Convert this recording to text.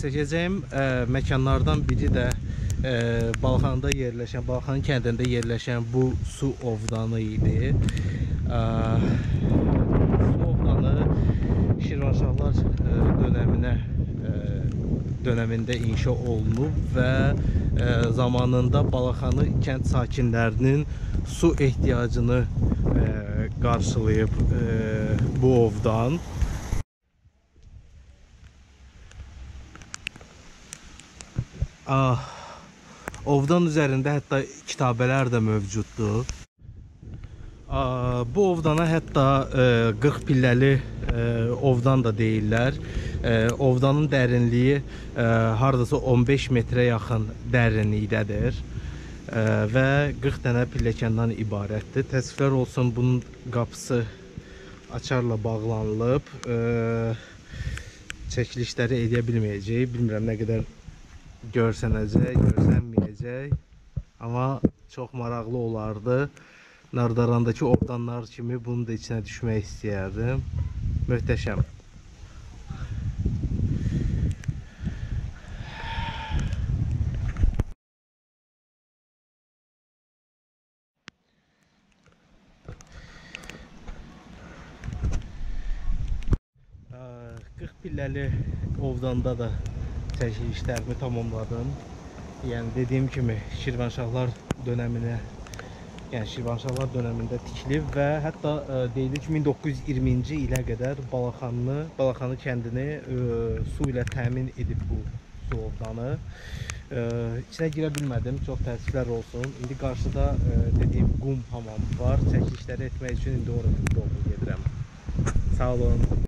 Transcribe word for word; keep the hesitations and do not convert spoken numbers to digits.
Çəkəcəyim məkanlardan biri də Balaxanda yerləşən, Balaxanı kəndində yerləşən bu su ovdanı idi. Su ovdanı Şirvanşahlar dönəminə dönəmində inşa olunub və zamanında Balaxanı kənd sakinlərinin su ehtiyacını qarşılayıb bu ovdan. Ah, ovdan üzərində hətta kitabələr də mövcuddur. Bu ovdana hətta qırx pilləli ovdan da deyirlər. Ovdanın dərinliyi hardasa on beş metrə yaxın dərinlikdədir və qırx dənə pilləkəndən ibarətdir. Təəssüflər olsun, bunun qapısı açarla bağlanılıb, çəkilişləri edə bilməyəcək. Bilmirəm nə qədər görsənəcək, görsənməyəcək, amma çox maraqlı olardı. Nardarandakı ovdanlar kimi bunu da içinə düşmək istəyərdim. Möhtəşəm. qırx pilləli ovdanda da çəkilişlərimi tamamladım. Yəni dediyim kimi Şirvanşahlar dönəminə, yəni Şirvanşahlar dönəmində tikilib və hətta deyilir ki min doqquz yüz iyirminci ilə qədər Balaxanı, Balaxanı kəndini su ilə təmin edib bu su ovdanı. İçinə girə bilmədim, çox təəssüflər olsun. İndi qarşıda dediyim qum hamamı var. Çəkilişləri etmək üçün indi oraya doğru gedirəm. Sağ olun.